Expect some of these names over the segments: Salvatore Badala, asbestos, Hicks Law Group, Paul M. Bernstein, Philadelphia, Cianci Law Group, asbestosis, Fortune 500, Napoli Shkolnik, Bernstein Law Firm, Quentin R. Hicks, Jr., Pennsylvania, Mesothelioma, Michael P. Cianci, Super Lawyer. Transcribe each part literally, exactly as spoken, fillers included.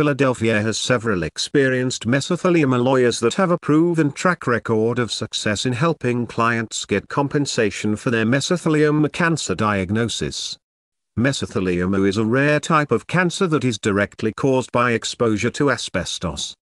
Philadelphia has several experienced mesothelioma lawyers that have a proven track record of success in helping clients get compensation for their mesothelioma cancer diagnosis. Mesothelioma is a rare type of cancer that is directly caused by exposure to asbestos.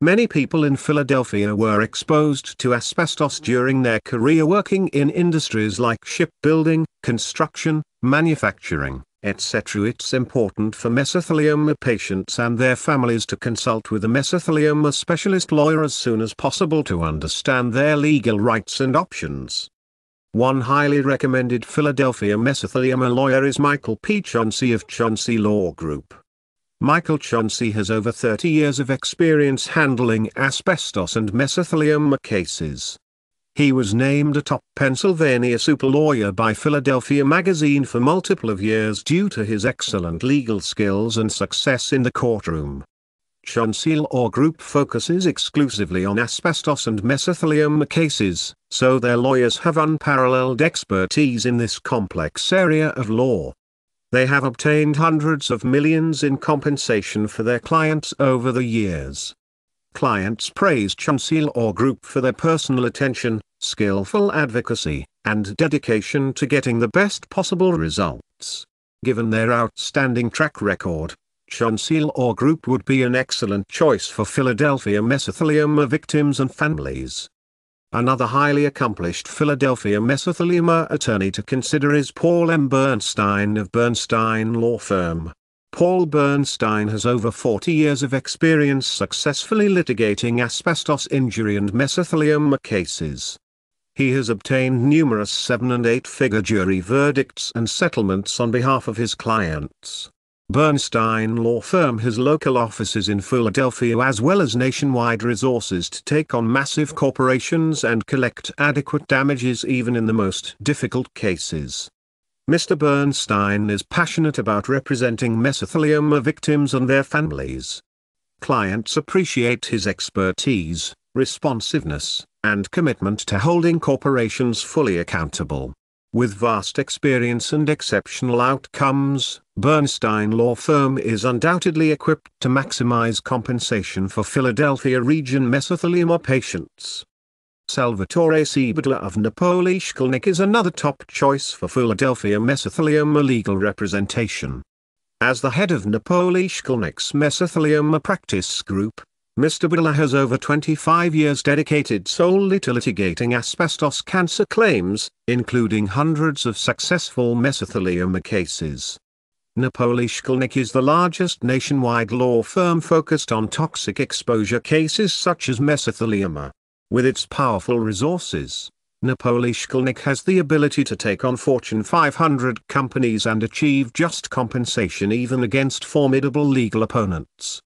Many people in Philadelphia were exposed to asbestos during their career working in industries like shipbuilding, construction, manufacturing, et cetera. It's important for mesothelioma patients and their families to consult with a mesothelioma specialist lawyer as soon as possible to understand their legal rights and options. One highly recommended Philadelphia mesothelioma lawyer is Michael P. Cianci of Cianci Law Group. Michael Cianci has over thirty years of experience handling asbestos and mesothelioma cases. He was named a top Pennsylvania super lawyer by Philadelphia magazine for multiple of years due to his excellent legal skills and success in the courtroom. Cianci Law Group focuses exclusively on asbestos and mesothelioma cases, so their lawyers have unparalleled expertise in this complex area of law. They have obtained hundreds of millions in compensation for their clients over the years. Clients praise Cianci Law Group for their personal attention, skillful advocacy, and dedication to getting the best possible results. Given their outstanding track record, Cianci Law Group would be an excellent choice for Philadelphia mesothelioma victims and families. Another highly accomplished Philadelphia mesothelioma attorney to consider is Paul M. Bernstein of Bernstein Law Firm. Paul Bernstein has over forty years of experience successfully litigating asbestos injury and mesothelioma cases. He has obtained numerous seven- and eight-figure jury verdicts and settlements on behalf of his clients. Bernstein Law Firm has local offices in Philadelphia as well as nationwide resources to take on massive corporations and collect adequate damages even in the most difficult cases. Mister Bernstein is passionate about representing mesothelioma victims and their families. Clients appreciate his expertise, responsiveness, and commitment to holding corporations fully accountable. With vast experience and exceptional outcomes, Bernstein Law Firm is undoubtedly equipped to maximize compensation for Philadelphia region mesothelioma patients. Salvatore Badala of Napoli Shkolnik is another top choice for Philadelphia mesothelioma legal representation. As the head of Napoli Shkolnik's mesothelioma practice group, Mister Badala has over twenty-five years dedicated solely to litigating asbestos cancer claims, including hundreds of successful mesothelioma cases. Napoli Shkolnik is the largest nationwide law firm focused on toxic exposure cases such as mesothelioma. With its powerful resources, Napoli Shkolnik has the ability to take on Fortune five hundred companies and achieve just compensation even against formidable legal opponents.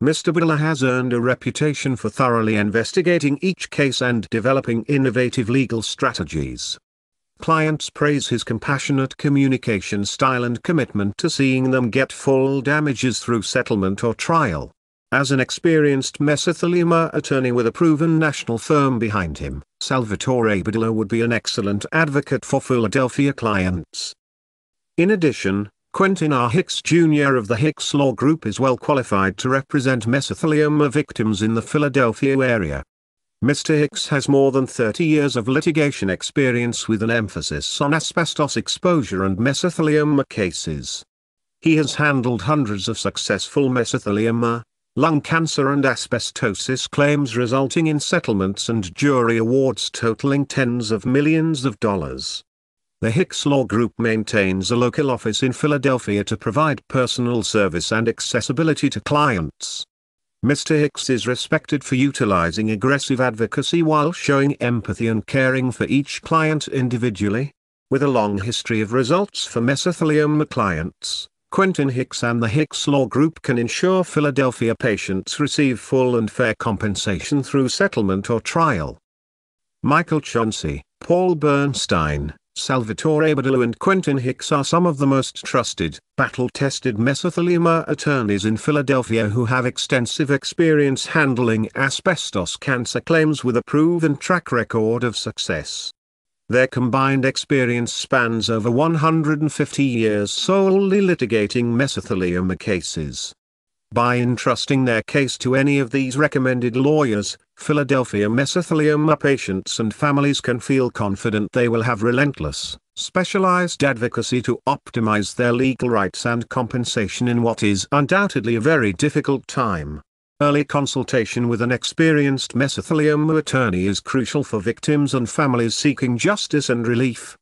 Mister Badala has earned a reputation for thoroughly investigating each case and developing innovative legal strategies. Clients praise his compassionate communication style and commitment to seeing them get full damages through settlement or trial. As an experienced mesothelioma attorney with a proven national firm behind him, Salvatore Badala would be an excellent advocate for Philadelphia clients. In addition, Quentin R. Hicks, Junior of the Hicks Law Group is well qualified to represent mesothelioma victims in the Philadelphia area. Mister Hicks has more than thirty years of litigation experience with an emphasis on asbestos exposure and mesothelioma cases. He has handled hundreds of successful mesothelioma, lung cancer and asbestosis claims resulting in settlements and jury awards totaling tens of millions of dollars. The Hicks Law Group maintains a local office in Philadelphia to provide personal service and accessibility to clients. Mister Hicks is respected for utilizing aggressive advocacy while showing empathy and caring for each client individually. With a long history of results for mesothelioma clients, Quentin Hicks and the Hicks Law Group can ensure Philadelphia patients receive full and fair compensation through settlement or trial. Michael Cianci, Paul Bernstein, Salvatore Badala and Quentin Hicks are some of the most trusted, battle-tested mesothelioma attorneys in Philadelphia who have extensive experience handling asbestos cancer claims with a proven track record of success. Their combined experience spans over one hundred fifty years solely litigating mesothelioma cases. By entrusting their case to any of these recommended lawyers, Philadelphia mesothelioma patients and families can feel confident they will have relentless, specialized advocacy to optimize their legal rights and compensation in what is undoubtedly a very difficult time. Early consultation with an experienced mesothelioma attorney is crucial for victims and families seeking justice and relief,